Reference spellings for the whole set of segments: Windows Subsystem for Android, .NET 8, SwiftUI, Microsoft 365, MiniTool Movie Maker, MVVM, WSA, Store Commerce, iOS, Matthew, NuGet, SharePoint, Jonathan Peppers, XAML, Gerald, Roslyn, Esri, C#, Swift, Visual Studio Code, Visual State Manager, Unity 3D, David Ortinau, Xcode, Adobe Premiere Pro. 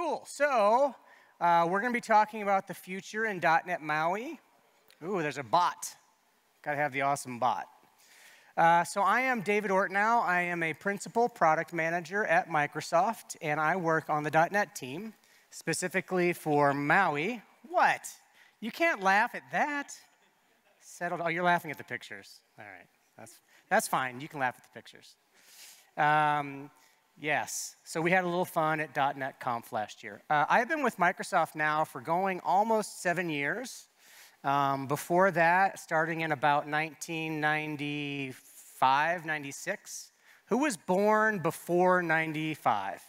Cool. So we're going to be talking about the future in .NET MAUI. Ooh, there's a bot. Got to have the awesome bot. So I am David Ortinau. I am a principal product manager at Microsoft, and I work on the .NET team, specifically for MAUI. What? You can't laugh at that. Settled. Oh, you're laughing at the pictures. All right. That's fine. You can laugh at the pictures. Yes. So we had a little fun at .NET Conf last year. I've been with Microsoft now for going almost 7 years. Before that, starting in about 1995, 96. Who was born before 95?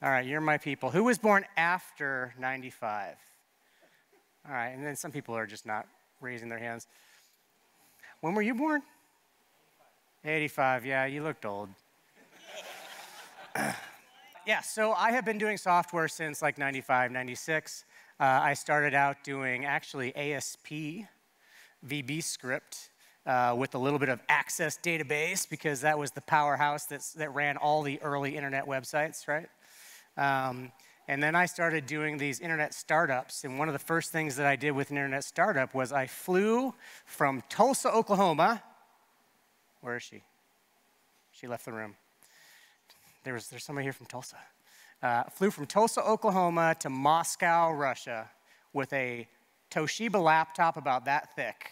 All right, you're my people. Who was born after 95? All right, and then some people are just not raising their hands. When were you born? 85, yeah, you looked old. Yeah, so I have been doing software since like 95, 96. I started out doing actually ASP, VB script, with a little bit of Access Database, because that was the powerhouse that ran all the early internet websites, right? And then I started doing these internet startups, and one of the first things that I did with an internet startup was I flew from Tulsa, Oklahoma. Where is she? She left the room. There's somebody here from Tulsa. Flew from Tulsa, Oklahoma to Moscow, Russia, with a Toshiba laptop about that thick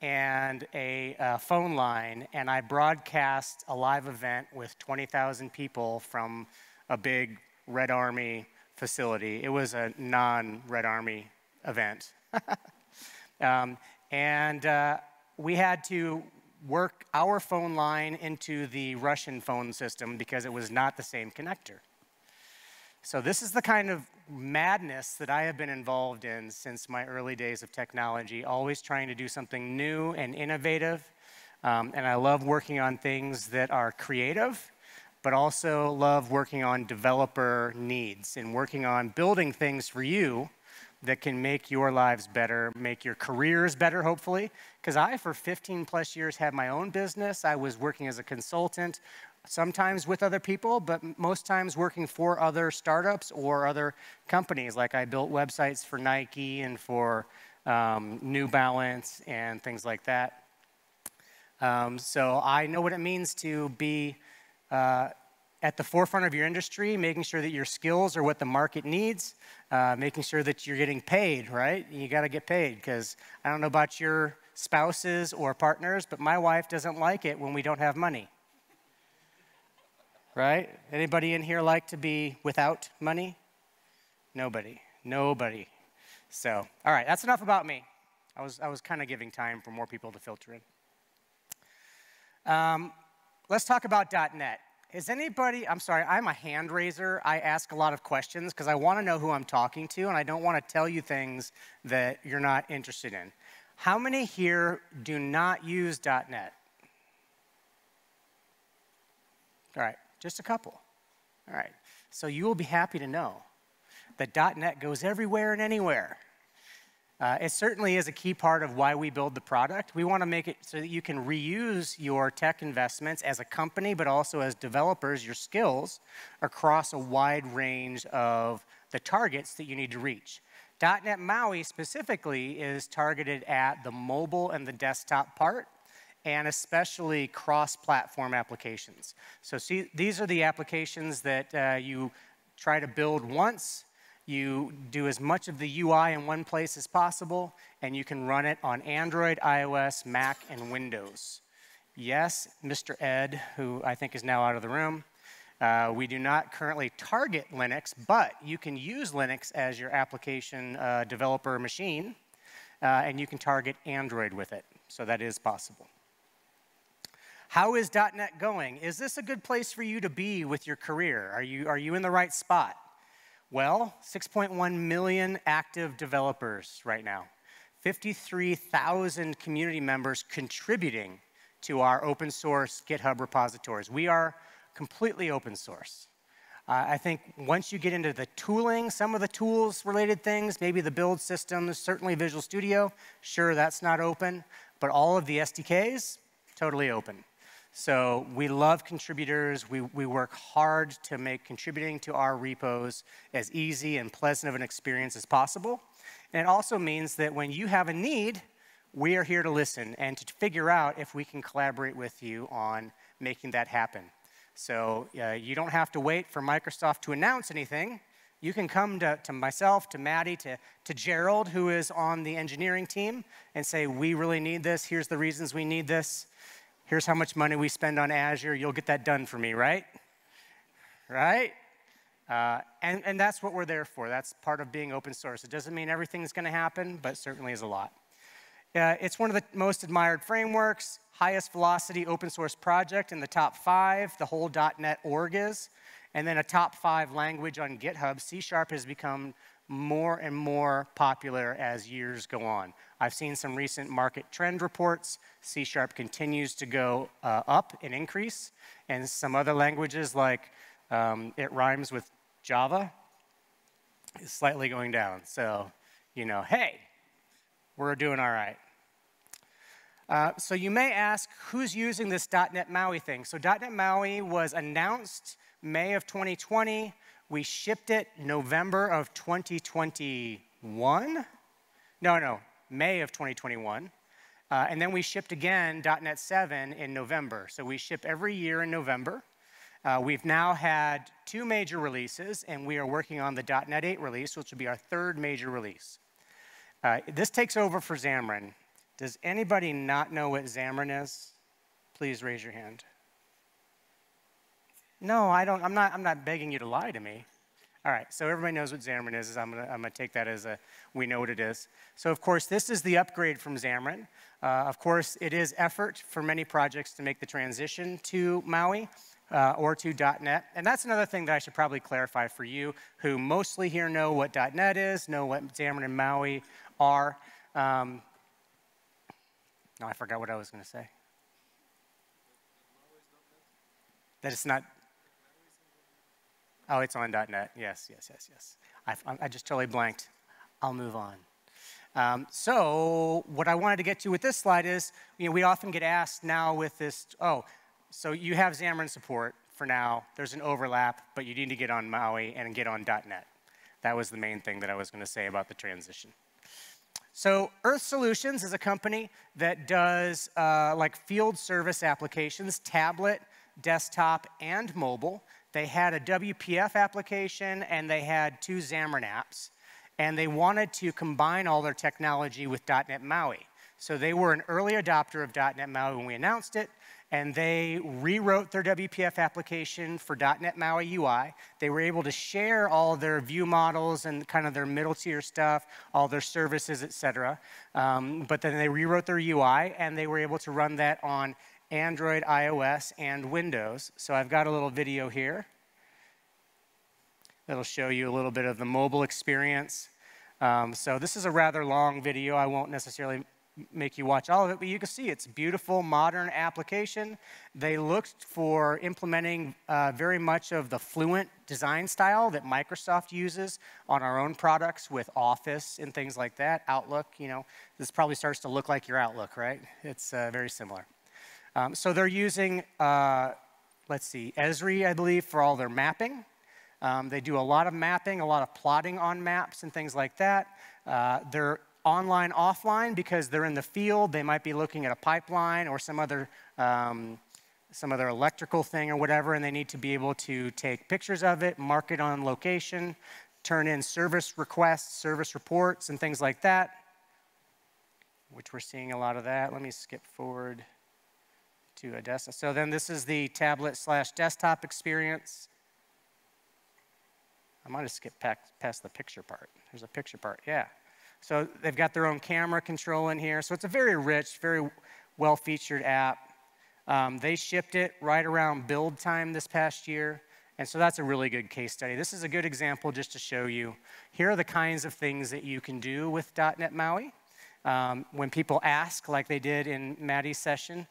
and a phone line, and I broadcast a live event with 20,000 people from a big Red Army facility. It was a non-Red Army event. We had to work our phone line into the Russian phone system because it was not the same connector. So this is the kind of madness that I have been involved in since my early days of technology, always trying to do something new and innovative. And I love working on things that are creative, but also love working on developer needs and working on building things for you that can make your lives better, make your careers better, hopefully. Because I, for 15 plus years, had my own business. I was working as a consultant, sometimes with other people, but most times working for other startups or other companies. Like I built websites for Nike and for New Balance and things like that. So I know what it means to be at the forefront of your industry, making sure that your skills are what the market needs, making sure that you're getting paid, right? You gotta get paid, because I don't know about your spouses or partners, but my wife doesn't like it when we don't have money. Right? Anybody in here like to be without money? Nobody. Nobody. So, all right, that's enough about me. I was kind of giving time for more people to filter in. Let's talk about .NET. Is anybody, I'm sorry, I'm a hand raiser. I ask a lot of questions because I want to know who I'm talking to, and I don't want to tell you things that you're not interested in. How many here do not use .NET? All right, just a couple. All right, so you will be happy to know that .NET goes everywhere and anywhere. It certainly is a key part of why we build the product. We want to make it so that you can reuse your tech investments as a company, but also as developers, your skills, across a wide range of the targets that you need to reach. .NET MAUI specifically is targeted at the mobile and the desktop part, and especially cross-platform applications. So see, these are the applications that you try to build once. You do as much of the UI in one place as possible, and you can run it on Android, iOS, Mac, and Windows. Yes, Mr. Ed, who I think is now out of the room, we do not currently target Linux, but you can use Linux as your application developer machine, and you can target Android with it, so that is possible. How is .NET going? Is this a good place for you to be with your career? Are you in the right spot? Well, 6.1 million active developers right now, 53,000 community members contributing to our open source GitHub repositories. We are completely open source. I think once you get into the tooling, some of the tools related things, maybe the build systems, certainly Visual Studio, sure, that's not open, but all of the SDKs, totally open. So we love contributors. We work hard to make contributing to our repos as easy and pleasant of an experience as possible. And it also means that when you have a need, we are here to listen and to figure out if we can collaborate with you on making that happen. So you don't have to wait for Microsoft to announce anything. You can come to myself, to Maddie, to Gerald, who is on the engineering team, and say, we really need this. Here's the reasons we need this. Here's how much money we spend on Azure. You'll get that done for me, right? Right? And that's what we're there for. That's part of being open source. It doesn't mean everything's going to happen, but certainly is a lot. It's one of the most admired frameworks, highest velocity open source project in the top 5, the whole .NET org is, and then a top 5 language on GitHub. C# has become more and more popular as years go on. I've seen some recent market trend reports. C# continues to go up and increase, and some other languages like it rhymes with Java is slightly going down. So, you know, hey, we're doing all right. So you may ask, who's using this .NET MAUI thing? So .NET MAUI was announced May of 2020. We shipped it November of 2021. No, May of 2021. And then we shipped again .NET 7 in November. So we ship every year in November. We've now had 2 major releases, and we are working on the .NET 8 release, which will be our 3rd major release. This takes over for Xamarin. Does anybody not know what Xamarin is? Please raise your hand. No, I don't. I'm not begging you to lie to me. All right. So everybody knows what Xamarin is. I'm gonna take that as a we know what it is. So of course this is the upgrade from Xamarin. Of course it is effort for many projects to make the transition to MAUI or to .NET. And that's another thing that I should probably clarify for you who mostly here know what .NET is, know what Xamarin and MAUI are. No, I forgot what I was going to say. That it's not. Oh, it's on .NET. Yes. I just totally blanked. I'll move on. So what I wanted to get to with this slide is, you know, we often get asked now with this, oh, so you have Xamarin support for now. There's an overlap, but you need to get on MAUI and get on .NET. That was the main thing that I was going to say about the transition. So Earth Solutions is a company that does like field service applications, tablet, desktop, and mobile. They had a WPF application, and they had 2 Xamarin apps. And they wanted to combine all their technology with .NET MAUI. So they were an early adopter of .NET MAUI when we announced it, and they rewrote their WPF application for .NET MAUI UI. They were able to share all their view models and kind of their middle tier stuff, all their services, et cetera. But then they rewrote their UI, and they were able to run that on Android, iOS, and Windows. So I've got a little video here that'll show you a little bit of the mobile experience. So this is a rather long video. I won't necessarily make you watch all of it, but you can see it's a beautiful, modern application. They looked for implementing very much of the fluent design style that Microsoft uses on our own products with Office and things like that. Outlook, you know, this probably starts to look like your Outlook, right? It's very similar. So they're using, let's see, Esri, I believe, for all their mapping. They do a lot of mapping, a lot of plotting on maps and things like that. They're online, offline, because they're in the field. They might be looking at a pipeline or some other electrical thing or whatever, and they need to be able to take pictures of it, mark it on location, turn in service requests, service reports, and things like that, which we're seeing a lot of that. Let me skip forward to a desktop. So then this is the tablet / desktop experience. I might have skipped past the picture part. There's a picture part, yeah. So they've got their own camera control in here. So it's a very rich, very well-featured app. They shipped it right around build time this past year. And so that's a really good case study. This is a good example just to show you. Here are the kinds of things that you can do with .NET MAUI. When people ask, like they did in Maddie's session,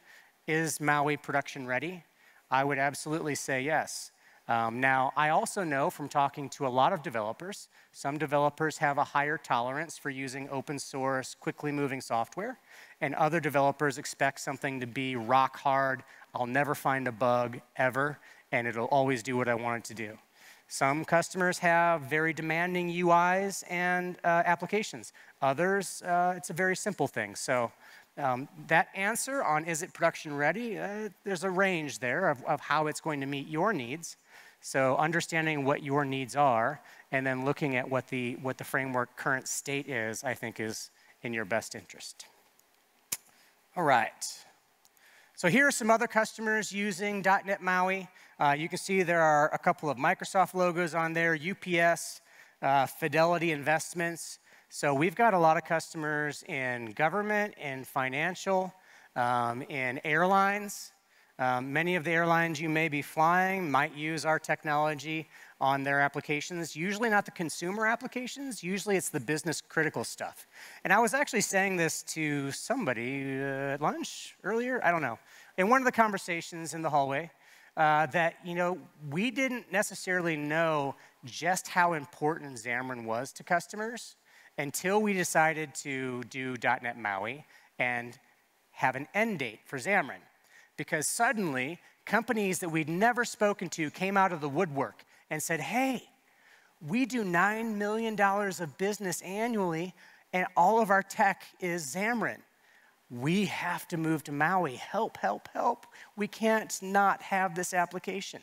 is MAUI production ready? I would absolutely say yes. Now, I also know from talking to a lot of developers, some developers have a higher tolerance for using open source, quickly moving software, and other developers expect something to be rock hard, I'll never find a bug ever, and it'll always do what I want it to do. Some customers have very demanding UIs and applications. Others, it's a very simple thing. So that answer on is it production ready, there's a range there of how it's going to meet your needs. So understanding what your needs are and then looking at what the framework current state is, I think, is in your best interest. All right. So here are some other customers using .NET MAUI. You can see there are a couple of Microsoft logos on there, UPS, Fidelity Investments. So we've got a lot of customers in government, in financial, in airlines. Many of the airlines you may be flying might use our technology on their applications, usually not the consumer applications, usually it's the business critical stuff. And I was actually saying this to somebody at lunch earlier, I don't know, in one of the conversations in the hallway, that, you know, we didn't necessarily know just how important Xamarin was to customers until we decided to do .NET MAUI and have an end date for Xamarin. Because suddenly, companies that we'd never spoken to came out of the woodwork and said, hey, we do $9 million of business annually, and all of our tech is Xamarin. We have to move to MAUI. Help, help, help. We can't not have this application.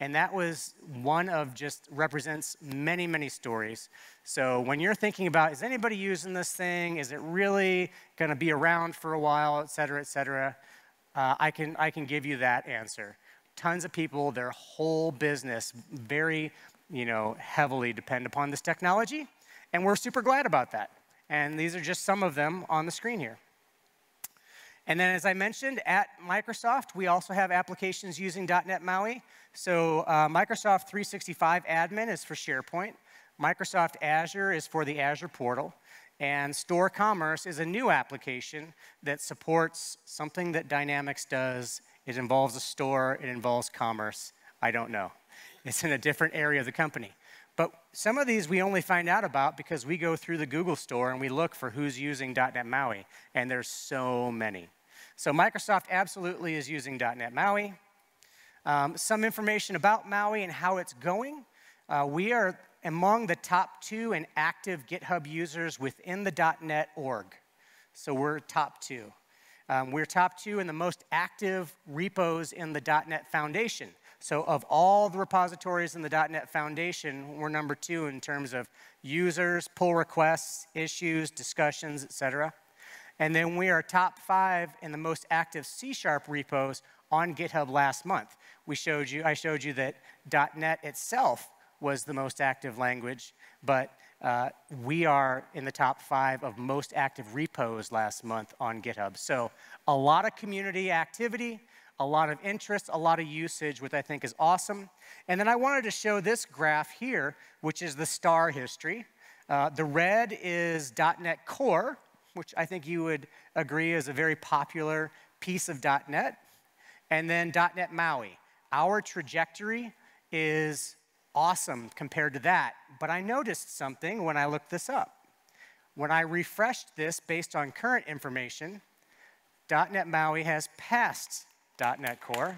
And that was one of just represents many, many stories. So when you're thinking about, is anybody using this thing? Is it really going to be around for a while, et cetera, et cetera? I can give you that answer. Tons of people, their whole business, very, you know, heavily depend upon this technology, and we're super glad about that. And these are just some of them on the screen here. And then, as I mentioned, at Microsoft, we also have applications using .NET MAUI. So Microsoft 365 Admin is for SharePoint. Microsoft Azure is for the Azure portal. And Store Commerce is a new application that supports something that Dynamics does. It involves a store. It involves commerce. I don't know. It's in a different area of the company. But some of these we only find out about because we go through the Google store and we look for who's using .NET MAUI. And there's so many. So Microsoft absolutely is using .NET MAUI. Some information about MAUI and how it's going. We are among the top 2 in active GitHub users within the .NET org. So we're top 2. We're top 2 in the most active repos in the .NET Foundation. So of all the repositories in the .NET Foundation, we're number 2 in terms of users, pull requests, issues, discussions, et cetera. And then we are top 5 in the most active C# repos on GitHub last month. I showed you that .NET itself was the most active language, but we are in the top 5 of most active repos last month on GitHub. So a lot of community activity, a lot of interest, a lot of usage, which I think is awesome. And then I wanted to show this graph here, which is the star history. The red is .NET Core, which I think you would agree is a very popular piece of .NET. And then .NET MAUI. Our trajectory is awesome compared to that, but I noticed something when I looked this up. When I refreshed this based on current information, .NET MAUI has passed .NET Core.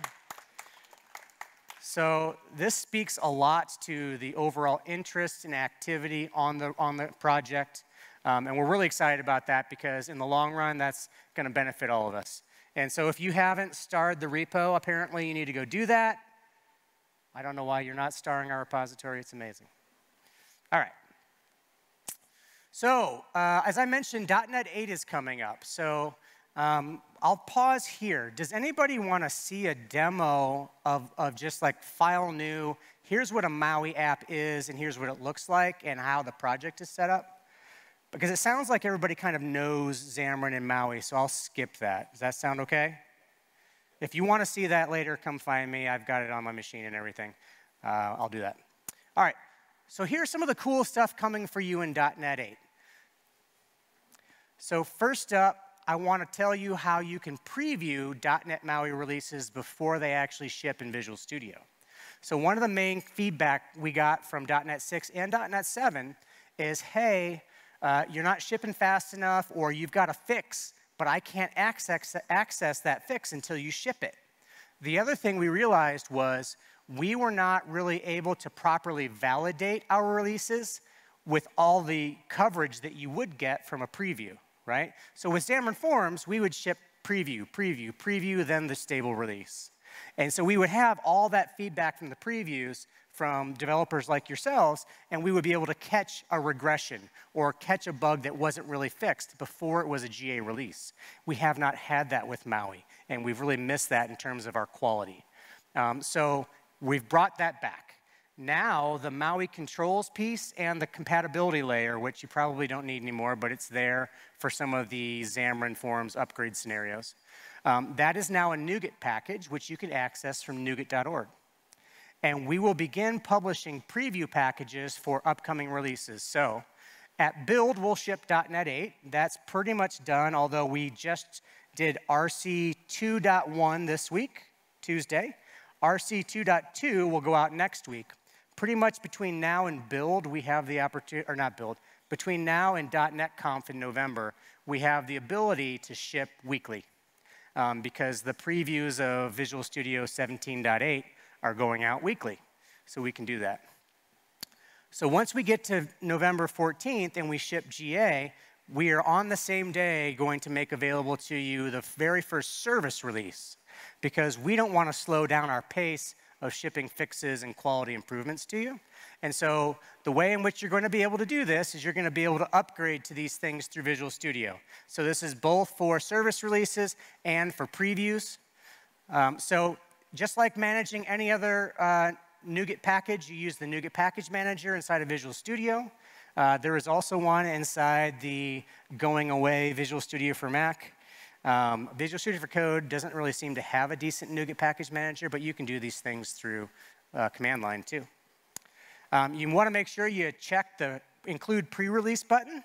So this speaks a lot to the overall interest and activity on the project, and we're really excited about that because in the long run, that's going to benefit all of us. And so if you haven't starred the repo, apparently you need to go do that. I don't know why you're not starring our repository. It's amazing. All right. So as I mentioned, .NET 8 is coming up. So I'll pause here. Does anybody want to see a demo of just like file new, here's what a MAUI app is, and here's what it looks like, and how the project is set up? Because it sounds like everybody kind of knows Xamarin and MAUI, so I'll skip that. Does that sound OK? If you want to see that later, come find me. I've got it on my machine and everything. I'll do that. All right. So here's some of the cool stuff coming for you in .NET 8. So first up, I want to tell you how you can preview .NET MAUI releases before they actually ship in Visual Studio. So one of the main feedback we got from .NET 6 and .NET 7 is, hey, you're not shipping fast enough, or you've got a fix, but I can't access that fix until you ship it. The other thing we realized was we were not really able to properly validate our releases with all the coverage that you would get from a preview, right? So with Xamarin.Forms, we would ship preview, preview, preview, then the stable release. And so we would have all that feedback from the previews from developers like yourselves, and we would be able to catch a regression or catch a bug that wasn't really fixed before it was a GA release. We have not had that with MAUI, and we've really missed that in terms of our quality. So we've brought that back. Now the MAUI controls piece and the compatibility layer, which you probably don't need anymore, but it's there for some of the Xamarin.Forms upgrade scenarios. That is now a NuGet package, which you can access from NuGet.org. And we will begin publishing preview packages for upcoming releases. So at build, we'll ship .NET 8. That's pretty much done, although we just did RC 2.1 this week, Tuesday. RC 2.2 will go out next week. Pretty much between now and build, we have the opportunity, or not build, between now and .NET Conf in November, we have the ability to ship weekly. Because the previews of Visual Studio 17.8 are going out weekly. So we can do that. So once we get to November 14th and we ship GA, we are on the same day going to make available to you the very first service release, because we don't want to slow down our pace of shipping fixes and quality improvements to you. And so the way in which you're going to be able to do this is you're going to be able to upgrade to these things through Visual Studio. So this is both for service releases and for previews. So just like managing any other NuGet package, you use the NuGet package manager inside of Visual Studio. There is also one inside the going away Visual Studio for Mac. Visual Studio for Code doesn't really seem to have a decent NuGet package manager, but you can do these things through command line too. You want to make sure you check the include pre-release button.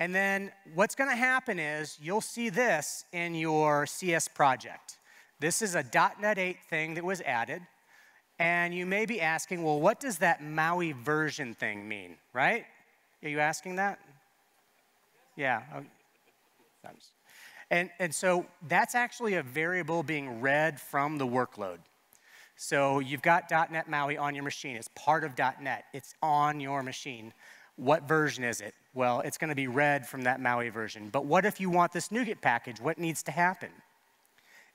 And then what's going to happen is you'll see this in your CS project. This is a .NET 8 thing that was added. And you may be asking, well, what does that MAUI version thing mean, right? Are you asking that? Yeah. And so that's actually a variable being read from the workload. So you've got .NET MAUI on your machine. It's part of .NET. It's on your machine. What version is it? Well, it's going to be read from that MAUI version. But what if you want this NuGet package? What needs to happen?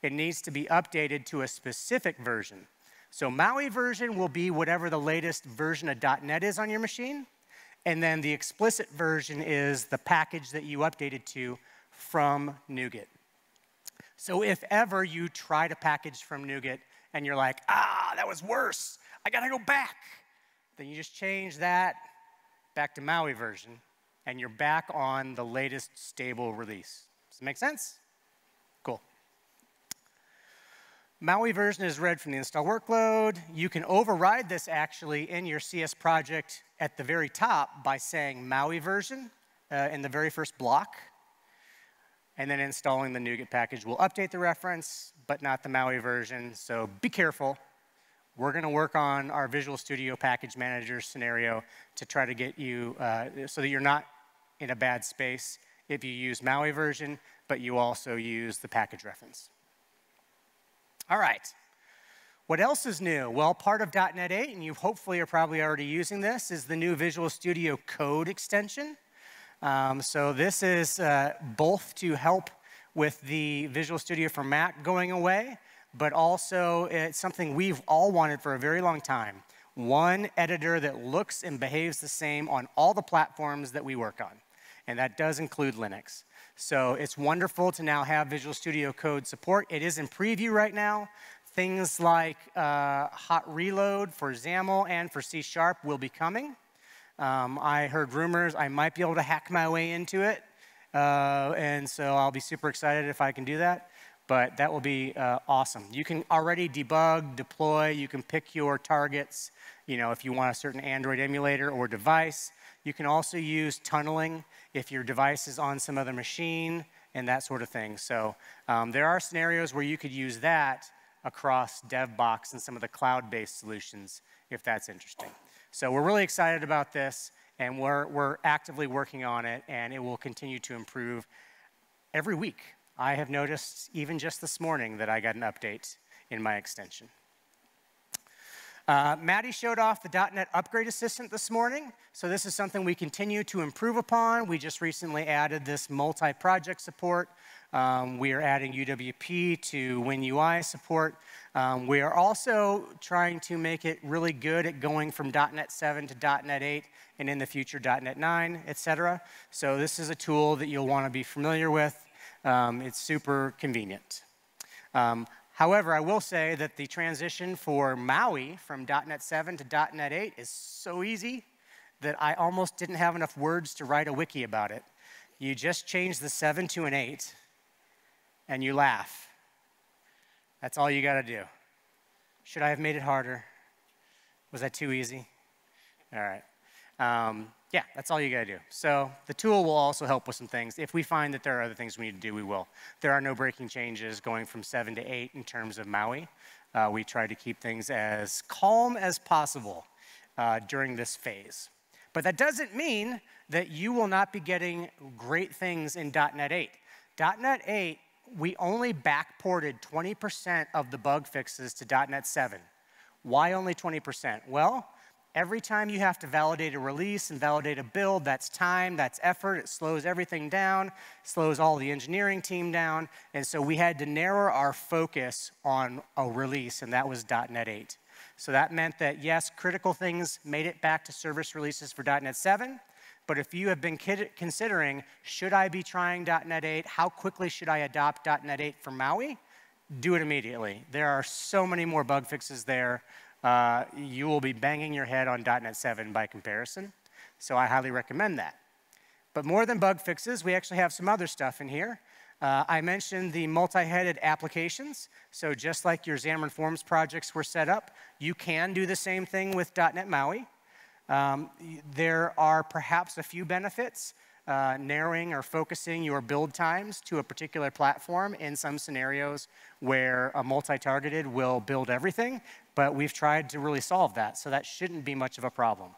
It needs to be updated to a specific version. So MAUI version will be whatever the latest version of .NET is on your machine. And then the explicit version is the package that you updated to from NuGet. So if ever you tried a package from NuGet and you're like, ah, that was worse, I gotta go back, then you just change that back to MAUI version, and you're back on the latest stable release. Does it make sense? Cool. MAUI version is read from the install workload. You can override this actually in your CS project at the very top by saying MAUI version in the very first block. And then installing the NuGet package will update the reference, but not the MAUI version. So be careful. We're going to work on our Visual Studio Package Manager scenario to try to get you so that you're not in a bad space if you use MAUI version, but you also use the package reference. All right. What else is new? Well, part of .NET 8, and you hopefully are probably already using this, is the new Visual Studio Code extension. So this is both to help with the Visual Studio for Mac going away, but also it's something we've all wanted for a very long time. One editor that looks and behaves the same on all the platforms that we work on. And that does include Linux. So it's wonderful to now have Visual Studio Code support. It is in preview right now. Things like hot reload for XAML and for C# will be coming. I heard rumors I might be able to hack my way into it, and so I'll be super excited if I can do that, but that will be awesome. You can already debug, deploy, you can pick your targets, you know, if you want a certain Android emulator or device. You can also use tunneling if your device is on some other machine and that sort of thing. So there are scenarios where you could use that across DevBox and some of the cloud-based solutions if that's interesting. So we're really excited about this, and we're actively working on it, and it will continue to improve every week. I have noticed even just this morning that I got an update in my extension. Maddie showed off the .NET Upgrade Assistant this morning. So this is something we continue to improve upon. We just recently added this multi-project support. We are adding UWP to WinUI support. We are also trying to make it really good at going from .NET 7 to .NET 8 and in the future .NET 9, et cetera. So this is a tool that you'll want to be familiar with. It's super convenient. However, I will say that the transition for MAUI from .NET 7 to .NET 8 is so easy that I almost didn't have enough words to write a wiki about it. You just change the 7 to an 8, and you laugh. That's all you got to do. Should I have made it harder? Was that too easy? All right. Yeah, that's all you got to do. So the tool will also help with some things. If we find that there are other things we need to do, we will. There are no breaking changes going from 7 to 8 in terms of MAUI. We try to keep things as calm as possible during this phase. But that doesn't mean that you will not be getting great things in .NET 8. .NET 8, we only backported 20% of the bug fixes to .NET 7. Why only 20%? Well, every time you have to validate a release and validate a build, that's time, that's effort. It slows everything down, slows all the engineering team down. And so we had to narrow our focus on a release, and that was .NET 8. So that meant that, yes, critical things made it back to service releases for .NET 7. But if you have been considering, should I be trying .NET 8? How quickly should I adopt .NET 8 for MAUI? Do it immediately. There are so many more bug fixes there. You will be banging your head on .NET 7 by comparison. So I highly recommend that. But more than bug fixes, we actually have some other stuff in here. I mentioned the multi-headed applications. So just like your Xamarin.Forms projects were set up, you can do the same thing with .NET MAUI. There are perhaps a few benefits. Narrowing or focusing your build times to a particular platform in some scenarios where a multi-targeted will build everything, but we've tried to really solve that, so that shouldn't be much of a problem.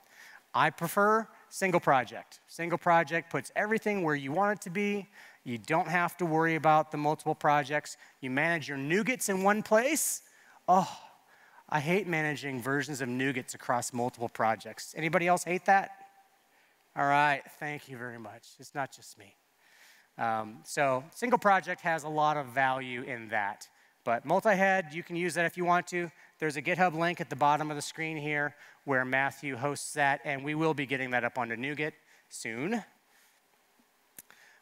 I prefer single project. Single project puts everything where you want it to be. You don't have to worry about the multiple projects. You manage your NuGets in one place. Oh, I hate managing versions of NuGets across multiple projects. Anybody else hate that? All right, thank you very much. It's not just me. So single project has a lot of value in that. But multi-head, you can use that if you want to. There's a GitHub link at the bottom of the screen here where Matthew hosts that, and we will be getting that up onto NuGet soon.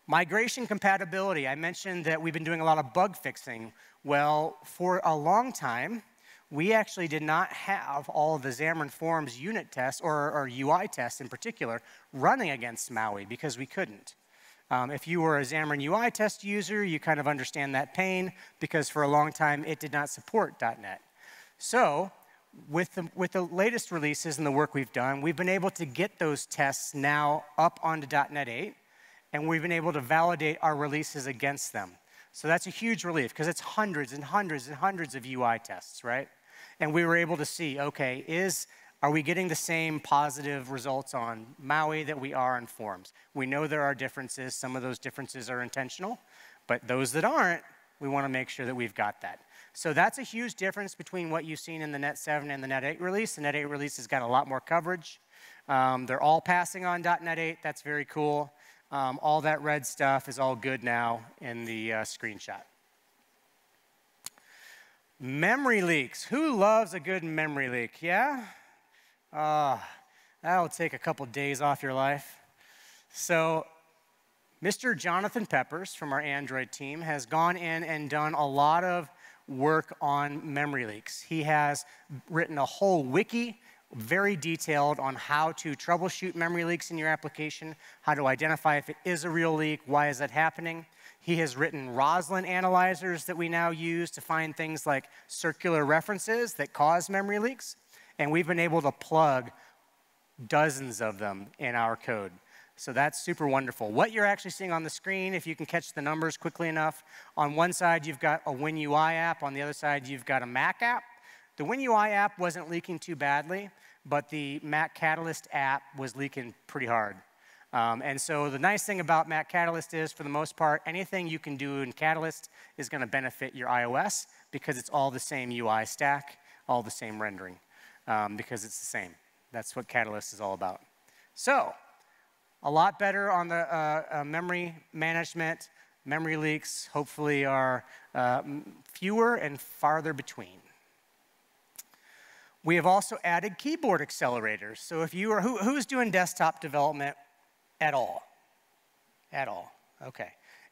Migration compatibility. I mentioned that we've been doing a lot of bug fixing. Well, for a long time, we actually did not have all of the Xamarin.Forms unit tests, or UI tests in particular, running against MAUI because we couldn't. If you were a Xamarin UI test user, you kind of understand that pain because for a long time it did not support .NET. So with the latest releases and the work we've done, we've been able to get those tests now up onto .NET 8, and we've been able to validate our releases against them. So that's a huge relief because it's hundreds and hundreds and hundreds of UI tests, right? And we were able to see, okay, are we getting the same positive results on MAUI that we are on Forms? We know there are differences. Some of those differences are intentional. But those that aren't, we want to make sure that we've got that. So that's a huge difference between what you've seen in the .NET 7 and the .NET 8 release. The .NET 8 release has got a lot more coverage. They're all passing on .NET 8. That's very cool. All that red stuff is all good now in the screenshot. Memory leaks. Who loves a good memory leak? Yeah? That'll take a couple days off your life. So Mr. Jonathan Peppers from our Android team has gone in and done a lot of work on memory leaks. He has written a whole wiki, very detailed, on how to troubleshoot memory leaks in your application, how to identify if it is a real leak, why is that happening. He has written Roslyn analyzers that we now use to find things like circular references that cause memory leaks, and we've been able to plug dozens of them in our code. So that's super wonderful. What you're actually seeing on the screen, if you can catch the numbers quickly enough, on one side you've got a WinUI app, on the other side you've got a Mac app. The WinUI app wasn't leaking too badly, but the Mac Catalyst app was leaking pretty hard. And so the nice thing about Mac Catalyst is, for the most part, anything you can do in Catalyst is going to benefit your iOS because it's all the same UI stack, all the same rendering, because it's the same. That's what Catalyst is all about. So a lot better on the memory management. Memory leaks hopefully are fewer and farther between. We have also added keyboard accelerators. So if you are, who's doing desktop development at all? At all, okay.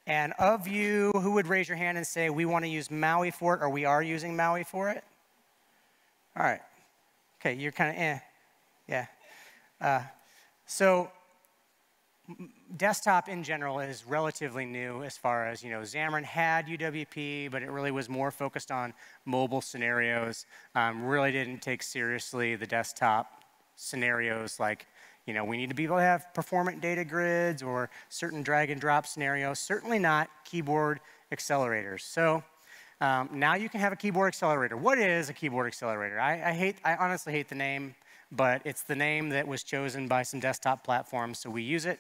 And of you, who would raise your hand and say, we want to use MAUI for it, or we are using MAUI for it? All right, okay, you're kind of eh, yeah. So desktop in general is relatively new as far as, you know, Xamarin had UWP, but it really was more focused on mobile scenarios. Really didn't take seriously the desktop scenarios like, you know, we need to be able to have performant data grids or certain drag and drop scenarios, certainly not keyboard accelerators. So now you can have a keyboard accelerator. What is a keyboard accelerator? I honestly hate the name, but it's the name that was chosen by some desktop platforms, so we use it.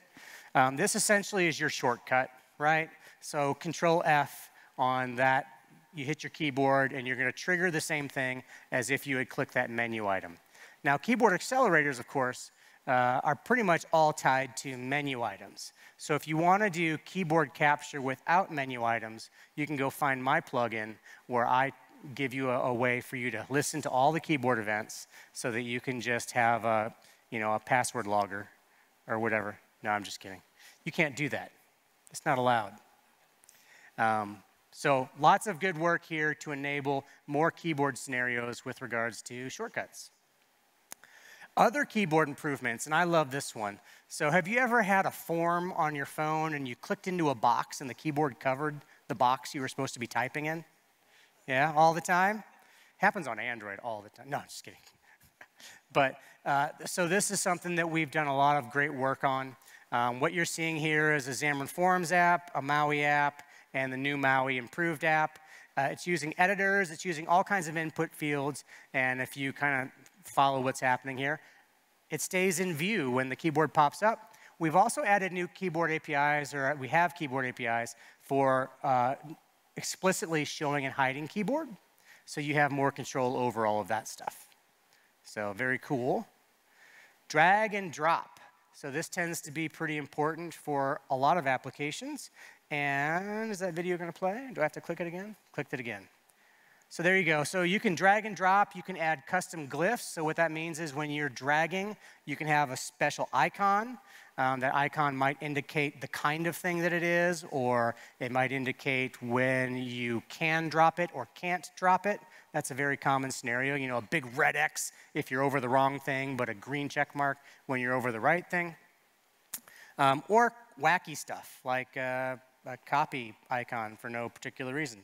This essentially is your shortcut, right? So Control F on that, you hit your keyboard and you're gonna trigger the same thing as if you had clicked that menu item. Now keyboard accelerators, of course, are pretty much all tied to menu items. So if you want to do keyboard capture without menu items, you can go find my plugin where I give you a way for you to listen to all the keyboard events so that you can just have a, you know, a password logger or whatever. No, I'm just kidding. You can't do that. It's not allowed. So lots of good work here to enable more keyboard scenarios with regards to shortcuts. Other keyboard improvements, and I love this one. So have you ever had a form on your phone and you clicked into a box and the keyboard covered the box you were supposed to be typing in? Yeah, all the time? Happens on Android all the time. No, I'm just kidding. But so this is something that we've done a lot of great work on. What you're seeing here is a Xamarin.Forms app, a MAUI app, and the new MAUI improved app. It's using editors, it's using all kinds of input fields, and if you kind of follow what's happening here. It stays in view when the keyboard pops up. We've also added new keyboard APIs, or we have keyboard APIs for explicitly showing and hiding keyboard. So you have more control over all of that stuff. So very cool. Drag and drop. So this tends to be pretty important for a lot of applications. And is that video going to play? Do I have to click it again? Clicked it again. So there you go. So you can drag and drop. You can add custom glyphs. So what that means is when you're dragging, you can have a special icon. That icon might indicate the kind of thing that it is, or it might indicate when you can drop it or can't drop it. That's a very common scenario. You know, a big red X if you're over the wrong thing, but a green check mark when you're over the right thing. Or wacky stuff, like a copy icon for no particular reason.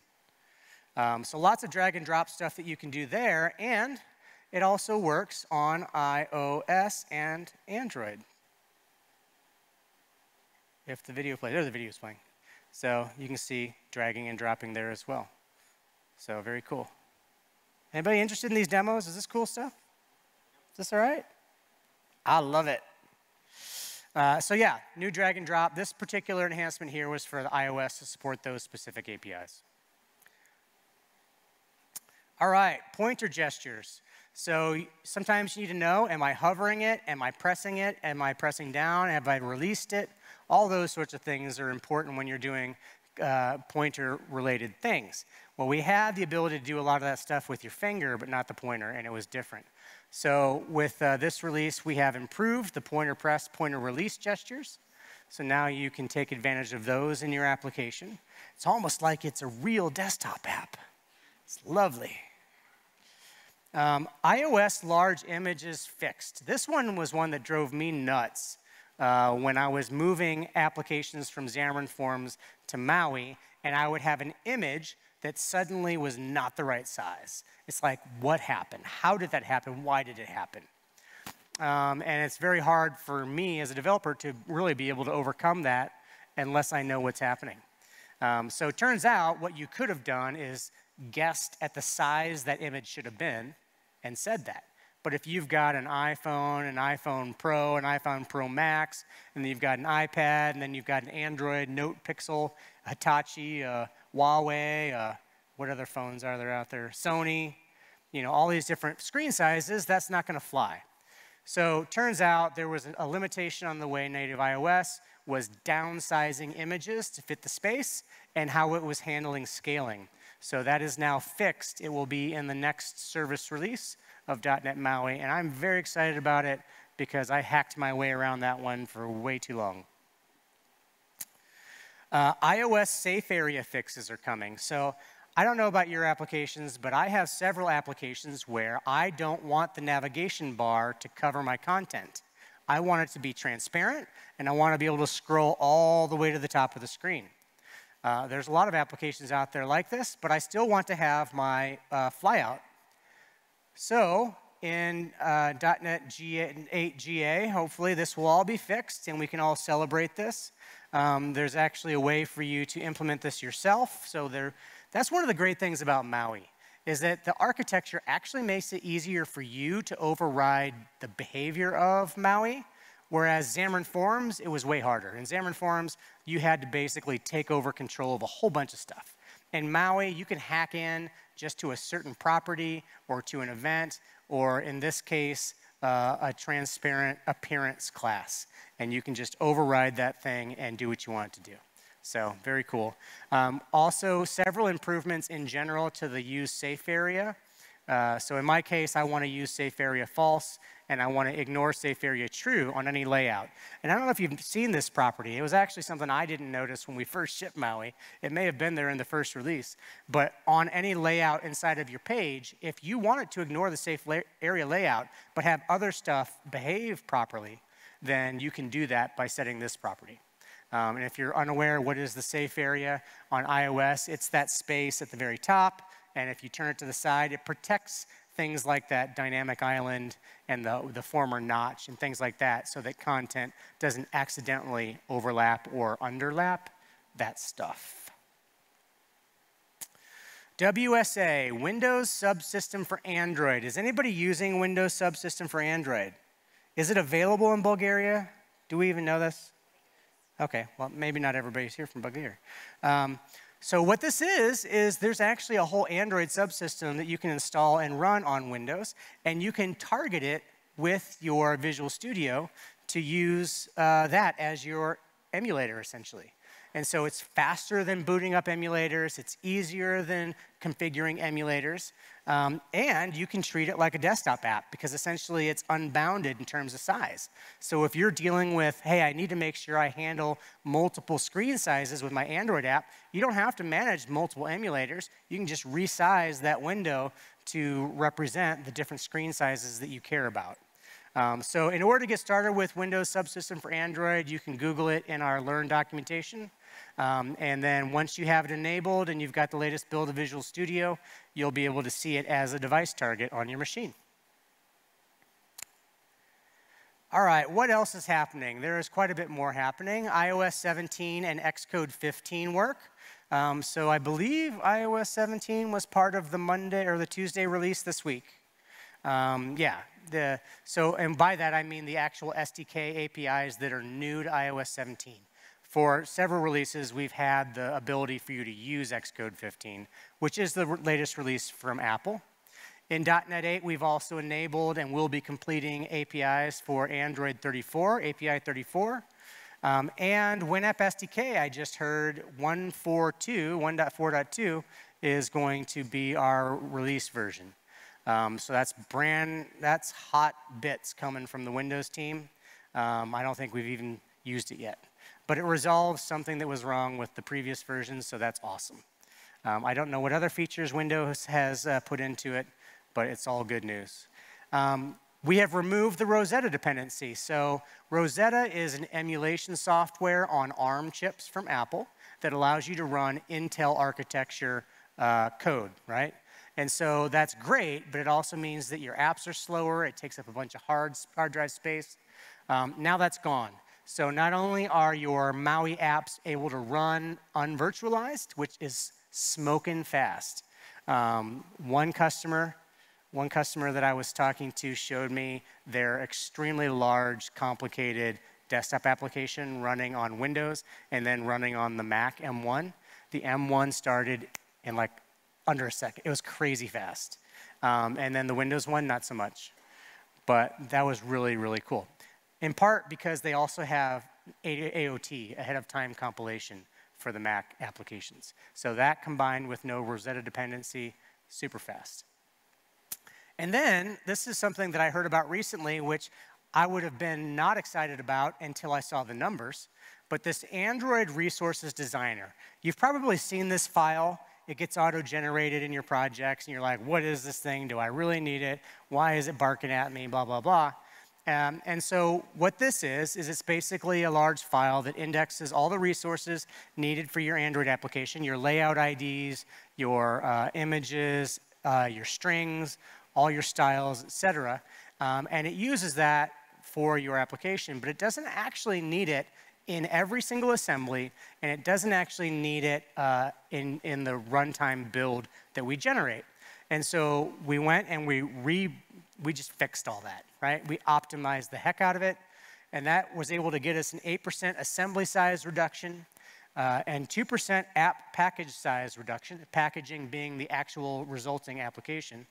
So lots of drag and drop stuff that you can do there, and it also works on iOS and Android. If the video plays, there the video is playing. So you can see dragging and dropping there as well. So very cool. Anybody interested in these demos? Is this cool stuff? Is this all right? I love it. So yeah, new drag and drop. This particular enhancement here was for the iOS to support those specific APIs. All right, pointer gestures. So sometimes you need to know, am I hovering it? Am I pressing it? Am I pressing down? Have I released it? All those sorts of things are important when you're doing pointer-related things. Well, we had the ability to do a lot of that stuff with your finger, but not the pointer, and it was different. So with this release, we have improved the pointer press, pointer release gestures. So now you can take advantage of those in your application. It's almost like it's a real desktop app. It's lovely. iOS large images fixed. This one was one that drove me nuts when I was moving applications from Xamarin.Forms to MAUI, and I would have an image that suddenly was not the right size. It's like, what happened? How did that happen? Why did it happen? And it's very hard for me as a developer to really be able to overcome that unless I know what's happening. So it turns out what you could have done is guessed at the size that image should have been and said that. But if you've got an iPhone, an iPhone Pro, an iPhone Pro Max, and then you've got an iPad, and then you've got an Android, Note Pixel, Hitachi, Huawei, what other phones are there out there? Sony, you know, all these different screen sizes, that's not going to fly. So turns out there was a limitation on the way native iOS was downsizing images to fit the space and how it was handling scaling. So that is now fixed. It will be in the next service release of .NET MAUI, and I'm very excited about it because I hacked my way around that one for way too long. iOS safe area fixes are coming. So I don't know about your applications, but I have several applications where I don't want the navigation bar to cover my content. I want it to be transparent, and I want to be able to scroll all the way to the top of the screen. There's a lot of applications out there like this, but I still want to have my flyout. So in .NET 8 GA, hopefully this will all be fixed, and we can all celebrate this. There's actually a way for you to implement this yourself. So that's one of the great things about MAUI, is that the architecture actually makes it easier for you to override the behavior of MAUI, whereas Xamarin.Forms, it was way harder. In Xamarin.Forms, you had to basically take over control of a whole bunch of stuff. In MAUI, you can hack in just to a certain property or to an event, or in this case, a transparent appearance class. And you can just override that thing and do what you want it to do. So very cool. Also, several improvements in general to the use safe area. So in my case, I want to use safe area false, and I want to ignore safe area true on any layout. And I don't know if you've seen this property. It was actually something I didn't notice when we first shipped MAUI. It may have been there in the first release. But on any layout inside of your page, if you wanted to ignore the safe area layout but have other stuff behave properly, then you can do that by setting this property. And if you're unaware, what is the safe area on iOS? It's that space at the very top. And if you turn it to the side, it protects things like that dynamic island and the former notch and things like that, so that content doesn't accidentally overlap or underlap that stuff. WSA, Windows Subsystem for Android. Is anybody using Windows Subsystem for Android? Is it available in Bulgaria? Do we even know this? OK, well, maybe not everybody's here from Bulgaria. So what this is there's actually a whole Android subsystem that you can install and run on Windows, and you can target it with your Visual Studio to use that as your emulator, essentially. And so it's faster than booting up emulators. It's easier than configuring emulators. And you can treat it like a desktop app, because essentially it's unbounded in terms of size. So if you're dealing with, hey, I need to make sure I handle multiple screen sizes with my Android app, you don't have to manage multiple emulators. You can just resize that window to represent the different screen sizes that you care about. So in order to get started with Windows Subsystem for Android, you can Google it in our Learn documentation. And then once you have it enabled and you've got the latest build of Visual Studio, you'll be able to see it as a device target on your machine. All right, what else is happening? There is quite a bit more happening. iOS 17 and Xcode 15 work. So I believe iOS 17 was part of the Monday or the Tuesday release this week. And by that I mean the actual SDK APIs that are new to iOS 17. For several releases, we've had the ability for you to use Xcode 15, which is the latest release from Apple. In .NET 8, we've also enabled and will be completing APIs for Android 34, API 34. And WinUP SDK, I just heard 1.4.2 is going to be our release version. So that's hot bits coming from the Windows team. I don't think we've even used it yet. But it resolves something that was wrong with the previous version, so that's awesome. I don't know what other features Windows has put into it, but it's all good news. We have removed the Rosetta dependency. So Rosetta is an emulation software on ARM chips from Apple that allows you to run Intel architecture code, right? And so that's great, but it also means that your apps are slower. It takes up a bunch of hard drive space. Now that's gone. So not only are your MAUI apps able to run unvirtualized, which is smoking fast. One customer One customer that I was talking to showed me their extremely large, complicated desktop application running on Windows and then running on the Mac M1. The M1 started in like under a second. It was crazy fast. And then the Windows one, not so much. But that was really, really cool. In part because they also have AOT, ahead of time compilation, for the Mac applications. So that combined with no Rosetta dependency, super fast. And then this is something that I heard about recently, which I would have been not excited about until I saw the numbers, but this Android Resources Designer. You've probably seen this file. It gets auto-generated in your projects, and you're like, what is this thing? Do I really need it? Why is it barking at me? Blah, blah, blah. And so what this is it's basically a large file that indexes all the resources needed for your Android application, your layout IDs, your images, your strings, all your styles, et cetera. And it uses that for your application, but it doesn't actually need it in every single assembly, and it doesn't actually need it in the runtime build that we generate. And so we went and we just fixed all that, right? We optimized the heck out of it, and that was able to get us an 8% assembly size reduction and 2% app package size reduction, packaging being the actual resulting application,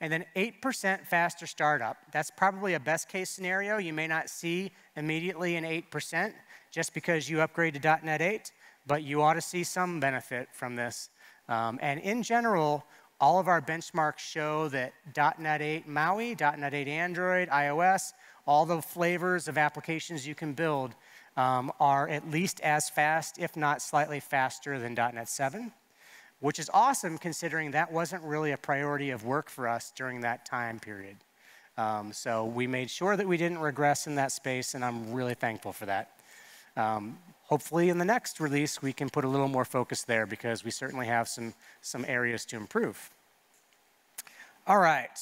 and then 8% faster startup. That's probably a best case scenario. You may not see immediately an 8% just because you upgrade to .NET 8, but you ought to see some benefit from this. And in general, all of our benchmarks show that .NET 8 MAUI, .NET 8 Android, iOS, all the flavors of applications you can build are at least as fast, if not slightly faster than .NET 7, which is awesome considering that wasn't really a priority of work for us during that time period. So we made sure that we didn't regress in that space, and I'm really thankful for that. Hopefully in the next release, we can put a little more focus there because we certainly have some areas to improve. All right,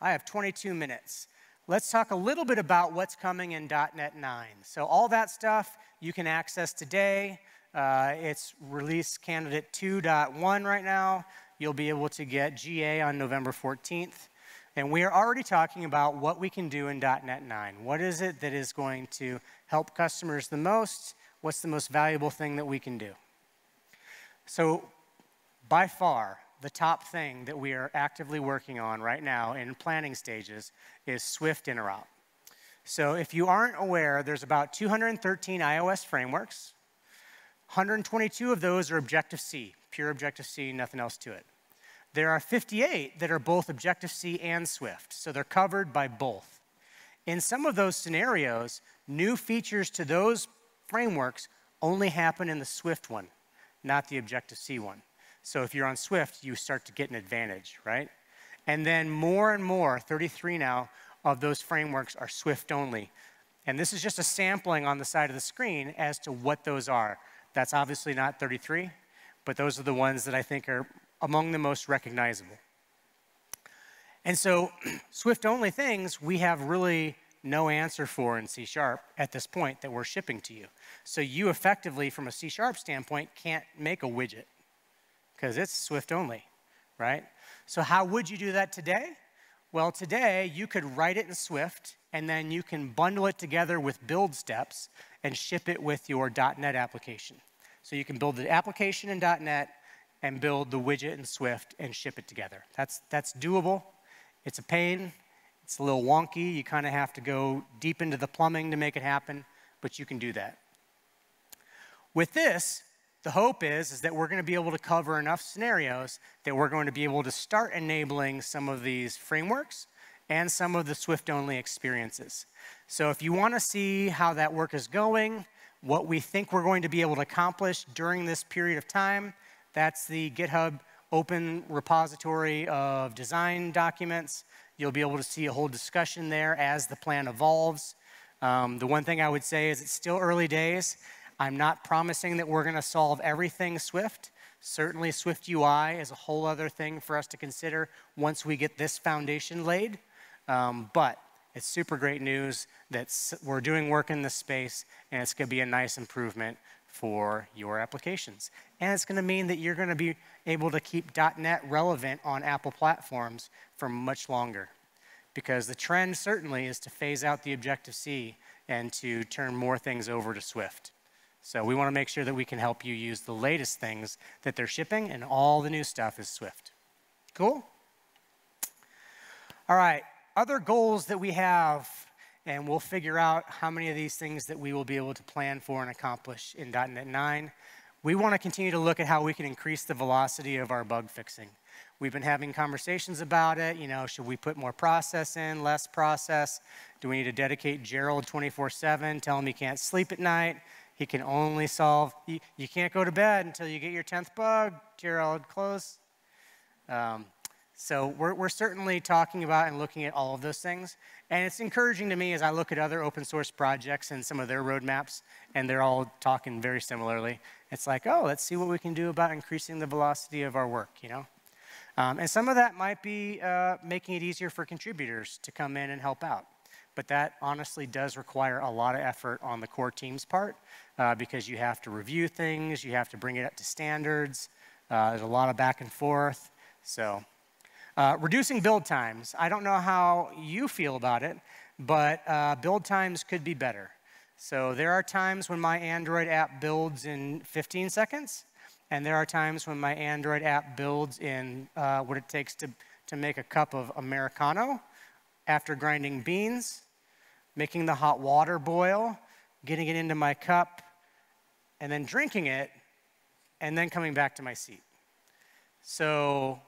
I have 22 minutes. Let's talk a little bit about what's coming in .NET 9. So all that stuff you can access today. It's release candidate 2.1 right now. You'll be able to get GA on November 14th. And we are already talking about what we can do in .NET 9. What is it that is going to help customers the most? What's the most valuable thing that we can do? So by far, the top thing that we are actively working on right now in planning stages is Swift Interop. So if you aren't aware, there's about 213 iOS frameworks. 122 of those are Objective-C, pure Objective-C, nothing else to it. There are 58 that are both Objective-C and Swift, so they're covered by both. In some of those scenarios, new features to those frameworks only happen in the Swift one, not the Objective-C one. So if you're on Swift, you start to get an advantage, right? And then more and more, 33 now, of those frameworks are Swift only. And this is just a sampling on the side of the screen as to what those are. That's obviously not 33, but those are the ones that I think are among the most recognizable. And so Swift-only things we have really no answer for in C# at this point that we're shipping to you. So you effectively, from a C# standpoint, can't make a widget because it's Swift-only, right? So how would you do that today? Well, today you could write it in Swift, and then you can bundle it together with build steps and ship it with your .NET application. So you can build the application in .NET and build the widget in Swift and ship it together. That's doable. It's a pain. It's a little wonky. You kind of have to go deep into the plumbing to make it happen, but you can do that. With this, the hope is that we're going to be able to cover enough scenarios that we're going to be able to start enabling some of these frameworks and some of the Swift-only experiences. So if you want to see how that work is going, what we think we're going to be able to accomplish during this period of time, that's the GitHub open repository of design documents. You'll be able to see a whole discussion there as the plan evolves. The one thing I would say is it's still early days. I'm not promising that we're going to solve everything Swift. Certainly Swift UI is a whole other thing for us to consider once we get this foundation laid. But it's super great news that we're doing work in this space, and it's going to be a nice improvement for your applications. And it's going to mean that you're going to be able to keep .NET relevant on Apple platforms for much longer, because the trend certainly is to phase out the Objective-C and to turn more things over to Swift. So we want to make sure that we can help you use the latest things that they're shipping, and all the new stuff is Swift. Cool? All right, other goals that we have, and we'll figure out how many of these things that we will be able to plan for and accomplish in .NET 9. We want to continue to look at how we can increase the velocity of our bug fixing. We've been having conversations about it. You know, should we put more process in, less process? Do we need to dedicate Gerald 24/7, tell him he can't sleep at night? He can only solve, you can't go to bed until you get your 10th bug, Gerald, close. So we're certainly talking about and looking at all of those things. And it's encouraging to me as I look at other open source projects and some of their roadmaps, and they're all talking very similarly. It's like, oh, let's see what we can do about increasing the velocity of our work, you know? And some of that might be making it easier for contributors to come in and help out. But that honestly does require a lot of effort on the core team's part, because you have to review things, you have to bring it up to standards. There's a lot of back and forth, so. Reducing build times. I don't know how you feel about it, but build times could be better. So there are times when my Android app builds in 15 seconds, and there are times when my Android app builds in what it takes to make a cup of Americano after grinding beans, making the hot water boil, getting it into my cup, and then drinking it, and then coming back to my seat. So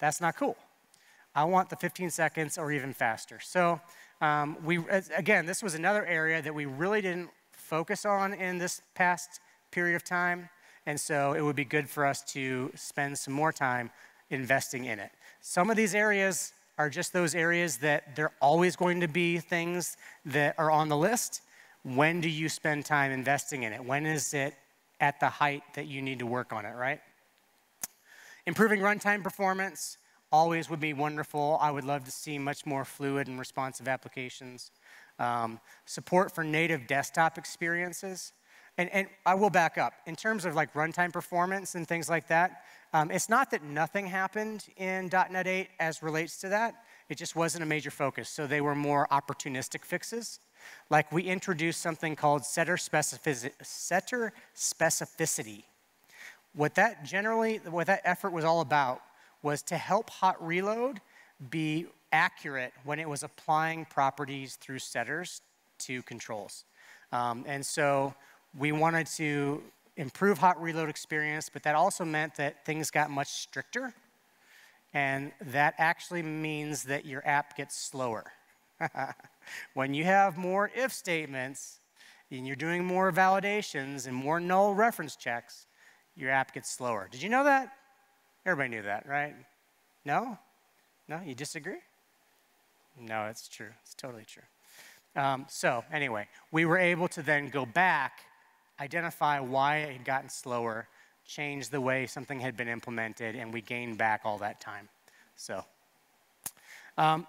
that's not cool. I want the 15 seconds or even faster. So again, this was another area that we really didn't focus on in this past period of time. And so it would be good for us to spend some more time investing in it. Some of these areas are just those areas that they're always going to be things that are on the list. When do you spend time investing in it? When is it at the height that you need to work on it, right? Improving runtime performance always would be wonderful. I would love to see much more fluid and responsive applications. Support for native desktop experiences. And I will back up. In terms of like runtime performance and things like that, it's not that nothing happened in .NET 8 as relates to that. It just wasn't a major focus. So they were more opportunistic fixes. Like we introduced something called setter specificity. What that effort was all about was to help hot reload be accurate when it was applying properties through setters to controls. And so we wanted to improve hot reload experience, but that also meant that things got much stricter. And that actually means that your app gets slower. When you have more if statements and you're doing more validations and more null reference checks, your app gets slower. Did you know that? Everybody knew that, right? No? No? You disagree? No, it's true. It's totally true. So anyway, we were able to then go back, identify why it had gotten slower, change the way something had been implemented, and we gained back all that time. So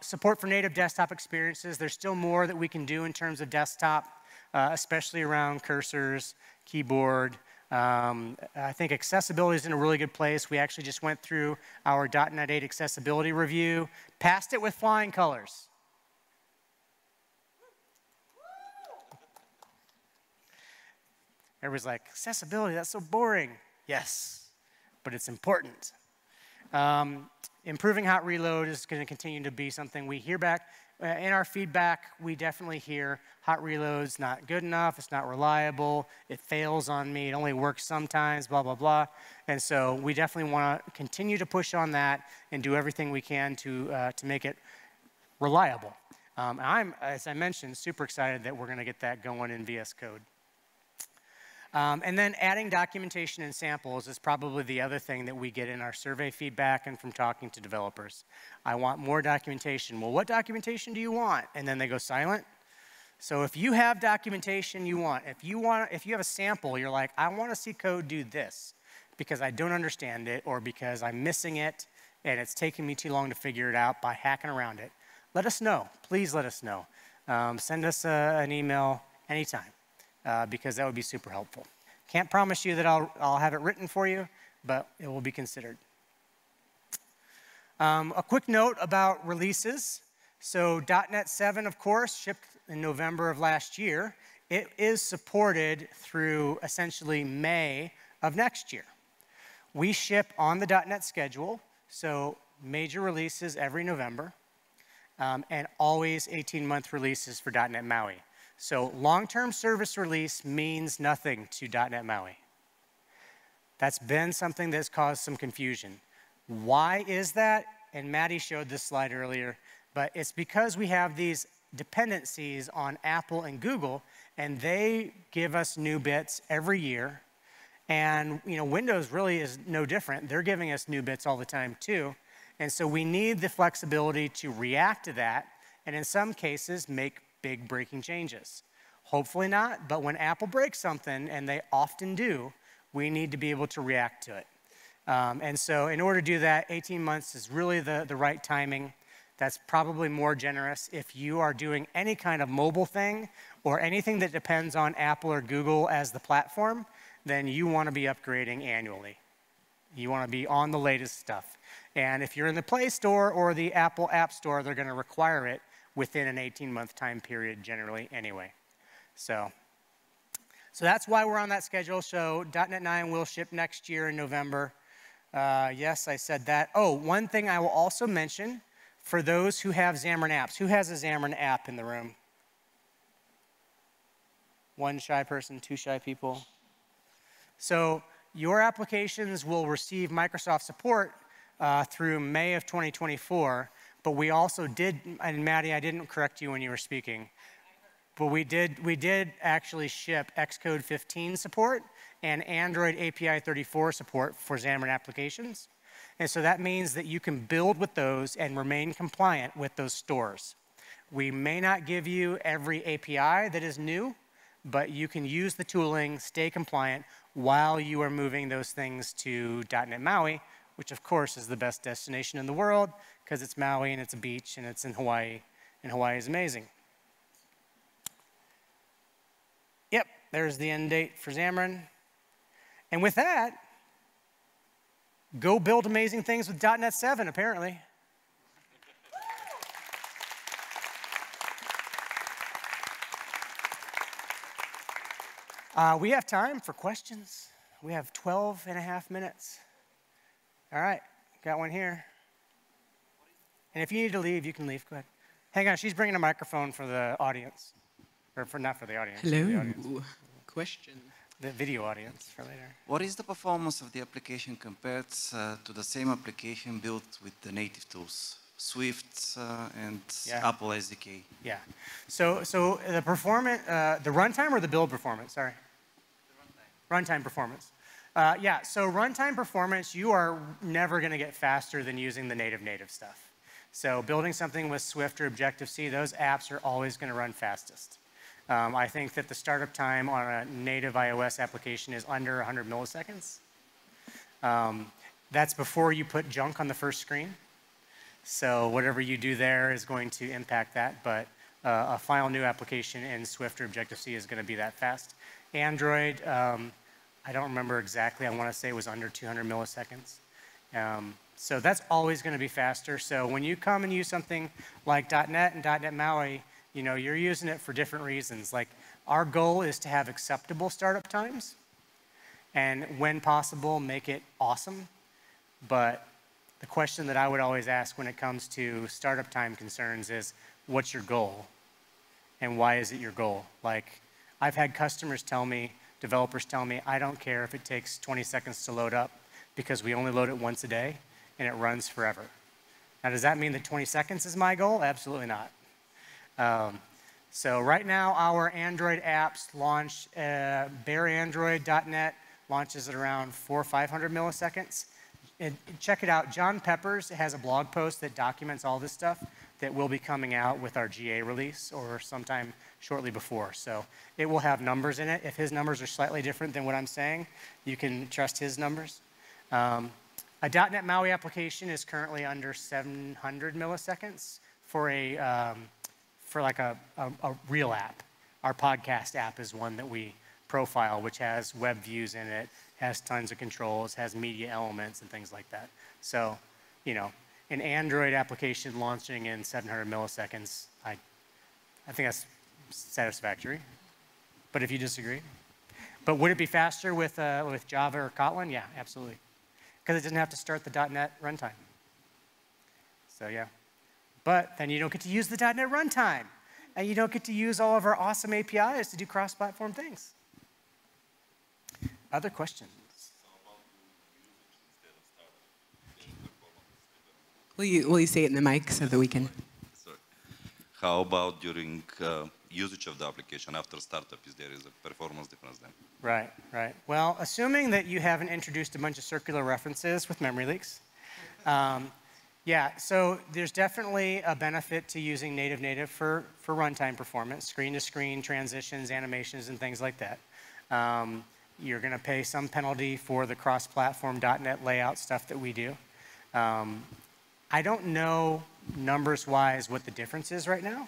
support for native desktop experiences. There's still more that we can do in terms of desktop, especially around cursors, keyboard. I think accessibility is in a really good place. We actually just went through our .NET 8 accessibility review, passed it with flying colors. Everybody's like, accessibility, that's so boring. Yes, but it's important. Improving hot reload is going to continue to be something we hear back. In our feedback, we definitely hear hot reload's not good enough, it's not reliable, it fails on me, it only works sometimes, blah, blah, blah. And so we definitely want to continue to push on that and do everything we can to make it reliable. I'm, as I mentioned, super excited that we're going to get that going in VS Code. And then adding documentation and samples is probably the other thing that we get in our survey feedback and from talking to developers. I want more documentation. Well, what documentation do you want? And then they go silent. So if you have documentation you want, if you have a sample, you're like, I want to see code do this because I don't understand it or because I'm missing it and it's taking me too long to figure it out by hacking around it, let us know. Please let us know. Send us an email anytime. Because that would be super helpful. Can't promise you that I'll have it written for you, but it will be considered. A quick note about releases. So .NET 7, of course, shipped in November of last year. It is supported through essentially May of next year. We ship on the .NET schedule, so major releases every November, and always 18-month releases for .NET MAUI. So long-term service release means nothing to .NET MAUI. That's been something that's caused some confusion. Why is that? And Maddie showed this slide earlier, but it's because we have these dependencies on Apple and Google, and they give us new bits every year. And you know, Windows really is no different. They're giving us new bits all the time too. And so we need the flexibility to react to that, and in some cases make big breaking changes. Hopefully not, but when Apple breaks something, and they often do, we need to be able to react to it. And so in order to do that, 18 months is really the right timing. That's probably more generous if you are doing any kind of mobile thing or anything that depends on Apple or Google as the platform, then you want to be upgrading annually. You want to be on the latest stuff. And if you're in the Play Store or the Apple App Store, they're going to require it within an 18-month time period generally anyway. So that's why we're on that schedule. So .NET 9 will ship next year in November. Yes, I said that. Oh, one thing I will also mention for those who have Xamarin apps. Who has a Xamarin app in the room? One shy person, two shy people. So your applications will receive Microsoft support through May of 2024, but we also did, and Maddie, I didn't correct you when you were speaking, but we did actually ship Xcode 15 support and Android API 34 support for Xamarin applications. And so that means that you can build with those and remain compliant with those stores. We may not give you every API that is new, but you can use the tooling, stay compliant, while you are moving those things to .NET MAUI, which of course is the best destination in the world because it's Maui and it's a beach and it's in Hawaii, and Hawaii is amazing. Yep, there's the end date for Xamarin. And with that, go build amazing things with .NET 7, apparently. We have time for questions. We have 12 and a half minutes. All right, got one here. And if you need to leave, you can leave. Go ahead. Hang on, she's bringing a microphone for the audience. Or for, not for the audience. Hello. The audience. Question. The video audience for later. What is the performance of the application compared to the same application built with the native tools? Swift and Apple SDK. Yeah. So the performance, the runtime or the build performance? Sorry. The runtime. Runtime performance. Yeah. So runtime performance, you are never going to get faster than using the native stuff. So building something with Swift or Objective-C, those apps are always going to run fastest. I think that the startup time on a native iOS application is under 100 milliseconds. That's before you put junk on the first screen. So whatever you do there is going to impact that, but a final new application in Swift or Objective-C is going to be that fast. Android, I don't remember exactly. I want to say it was under 200 milliseconds. So that's always going to be faster. So when you come and use something like .NET and .NET MAUI, you know, you're using it for different reasons. Like our goal is to have acceptable startup times and when possible, make it awesome. But the question that I would always ask when it comes to startup time concerns is, what's your goal? And why is it your goal? Like, I've had customers tell me, developers tell me, I don't care if it takes 20 seconds to load up because we only load it once a day and it runs forever. Now, does that mean that 20 seconds is my goal? Absolutely not. So right now, our Android apps launch, bare Android.net launches at around 400 or 500 milliseconds. And check it out. John Peppers has a blog post that documents all this stuff that will be coming out with our GA release or sometime shortly before. So it will have numbers in it. If his numbers are slightly different than what I'm saying, you can trust his numbers. A .NET MAUI application is currently under 700 milliseconds for like a real app. Our podcast app is one that we profile, which has web views in it, has tons of controls, has media elements and things like that. So, you know, an Android application launching in 700 milliseconds, I think that's satisfactory. But if you disagree. But would it be faster with Java or Kotlin? Yeah, absolutely. Because it doesn't have to start the .NET runtime. So yeah. But then you don't get to use the .NET runtime. And you don't get to use all of our awesome APIs to do cross-platform things. Other questions? Will you say it in the mic so that we can? Sorry. How about during usage of the application after startup? Is there a performance difference then? Right, right. Well, assuming that you haven't introduced a bunch of circular references with memory leaks, yeah, so there's definitely a benefit to using native for runtime performance, screen-to-screen transitions, animations, and things like that. You're going to pay some penalty for the cross-platform .NET layout stuff that we do. I don't know numbers-wise what the difference is right now,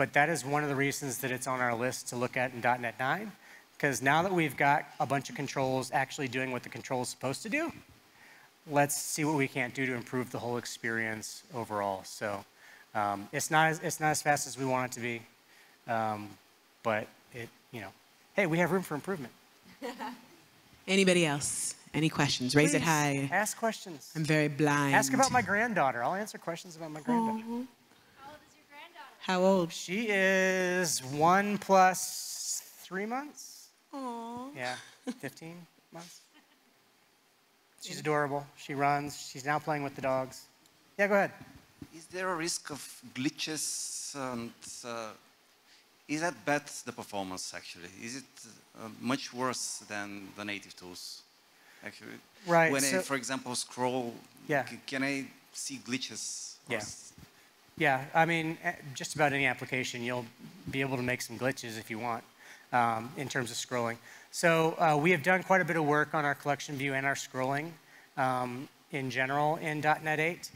but that is one of the reasons that it's on our list to look at in .NET 9, because now that we've got a bunch of controls actually doing what the control is supposed to do, let's see what we can't do to improve the whole experience overall. So it's not as fast as we want it to be, but it, you know, hey, we have room for improvement. Anybody else? Any questions? Please, raise it high. Ask questions. I'm very blind. Ask about my granddaughter. I'll answer questions about my granddaughter. Oh. How old is your granddaughter? How old? She is 1 + 3 months. Oh. Yeah, 15 months. She's adorable. She runs. She's now playing with the dogs. Yeah, go ahead. Is there a risk of glitches? And is that bad, the performance, actually? Is it much worse than the native tools, actually? Right. When so, I, for example, scroll, yeah. Can I see glitches? Yeah. Yeah, I mean, just about any application, you'll be able to make some glitches if you want in terms of scrolling. So we have done quite a bit of work on our collection view and our scrolling in general in .NET 8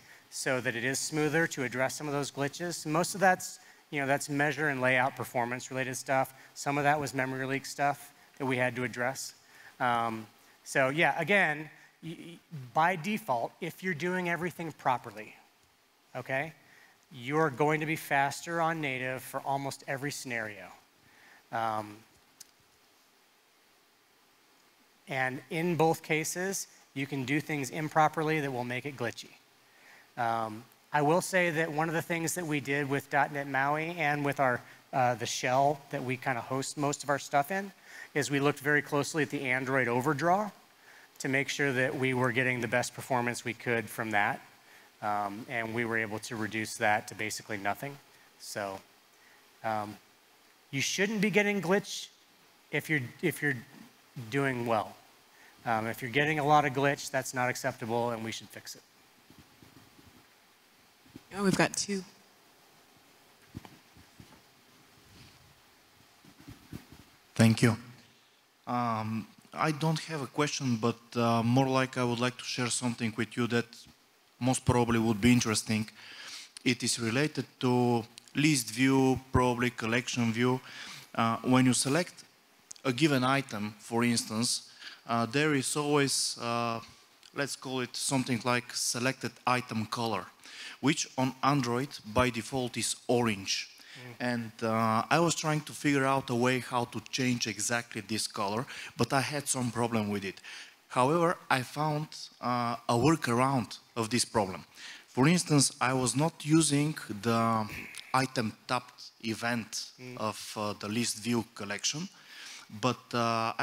so that it is smoother to address some of those glitches. Most of that's, you know, that's measure and layout performance related stuff. Some of that was memory leak stuff that we had to address. So yeah, again, by default, if you're doing everything properly, okay, you're going to be faster on native for almost every scenario. And in both cases, you can do things improperly that will make it glitchy. I will say that one of the things that we did with .NET MAUI and with our, the shell that we kind of host most of our stuff in is we looked very closely at the Android overdraw to make sure that we were getting the best performance we could from that. And we were able to reduce that to basically nothing. So you shouldn't be getting glitch if you're doing well. If you're getting a lot of glitch, that's not acceptable, and we should fix it. Oh, we've got two. Thank you. I don't have a question, but more like I would like to share something with you that most probably would be interesting. It is related to list view, probably collection view. When you select a given item, for instance, there is always, let's call it something like selected item color, which on Android by default is orange. Mm. And I was trying to figure out a way how to change exactly this color, but I had some problem with it. However, I found a workaround of this problem. For instance, I was not using the item tapped event of the list view collection, but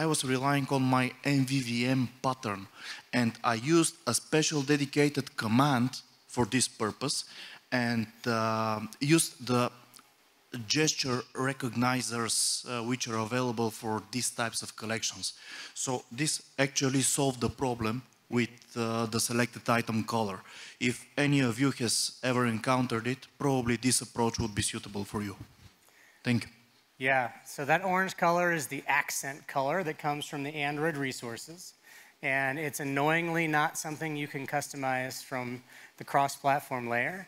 I was relying on my MVVM pattern, and I used a special dedicated command for this purpose and used the gesture recognizers which are available for these types of collections. So this actually solved the problem with the selected item color. If any of you has ever encountered it, probably this approach would be suitable for you. Thank you. Yeah, so that orange color is the accent color that comes from the Android resources. And it's annoyingly not something you can customize from the cross-platform layer.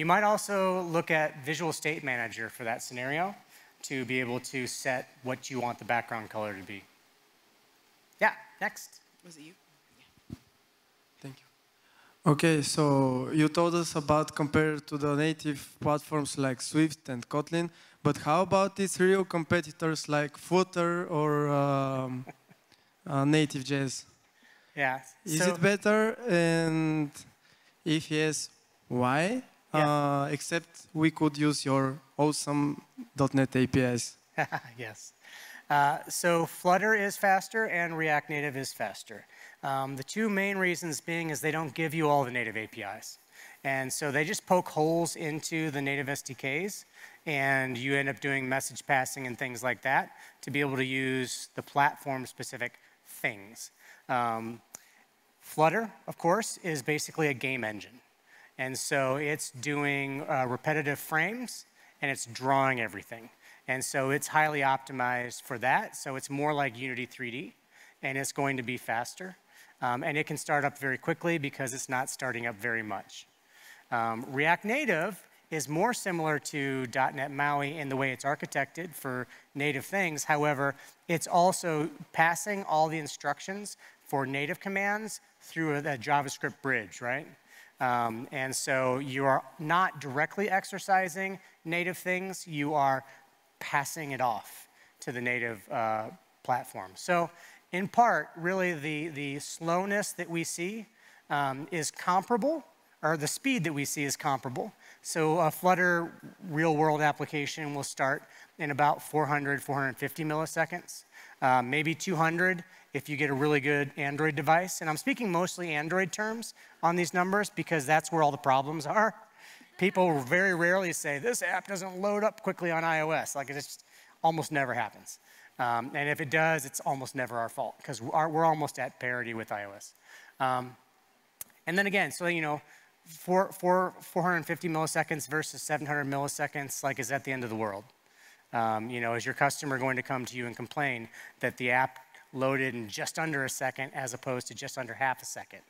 You might also look at Visual State Manager for that scenario to be able to set what you want the background color to be. Yeah, next. Was it you? Yeah. Thank you. OK, so you told us about compared to the native platforms like Swift and Kotlin. But how about its real competitors like Flutter or Native.js? Yeah. Is it better? And if yes, why? Yeah. Except we could use your awesome .NET APIs. Yes. So Flutter is faster and React Native is faster. The two main reasons being is they don't give you all the native APIs. And so they just poke holes into the native SDKs. And you end up doing message passing and things like that to be able to use the platform-specific things. Flutter, of course, is basically a game engine. And so it's doing repetitive frames, and it's drawing everything. And so it's highly optimized for that. So it's more like Unity 3D, and it's going to be faster. And it can start up very quickly because it's not starting up very much. React Native is more similar to .NET MAUI in the way it's architected for native things. However, it's also passing all the instructions for native commands through a JavaScript bridge, right? And so you are not directly exercising native things. You are passing it off to the native platform. So in part, really, the slowness that we see is comparable, or the speed that we see is comparable. So a Flutter real-world application will start in about 400, 450 milliseconds, maybe 200 if you get a really good Android device. And I'm speaking mostly Android terms on these numbers because that's where all the problems are. People very rarely say, this app doesn't load up quickly on iOS. Like, it just almost never happens. And if it does, it's almost never our fault because we're almost at parity with iOS. And then again, so, you know, 450 milliseconds versus 700 milliseconds, like, is that the end of the world? You know, is your customer going to come to you and complain that the app loaded in just under a second as opposed to just under half a second?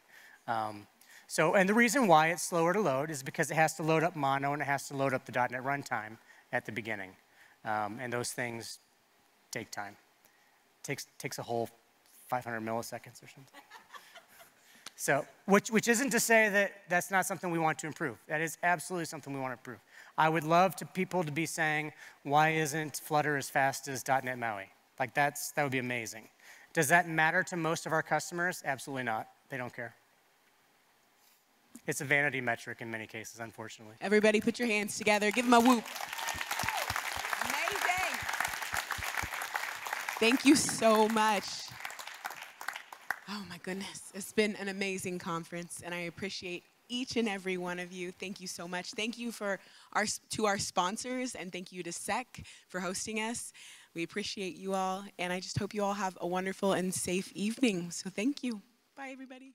And the reason why it's slower to load is because it has to load up mono and it has to load up the .NET runtime at the beginning. And those things take time. It takes a whole 500 milliseconds or something. So, which isn't to say that that's not something we want to improve. That is absolutely something we want to improve. I would love to people to be saying, why isn't Flutter as fast as .NET MAUI? Like, that would be amazing. Does that matter to most of our customers? Absolutely not. They don't care. It's a vanity metric in many cases, unfortunately. Everybody put your hands together. Give them a whoop. Amazing. Thank you so much. Oh, my goodness. It's been an amazing conference, and I appreciate each and every one of you. Thank you so much. Thank you to our sponsors, and thank you to SEC for hosting us. We appreciate you all, and I just hope you all have a wonderful and safe evening. So thank you. Bye, everybody.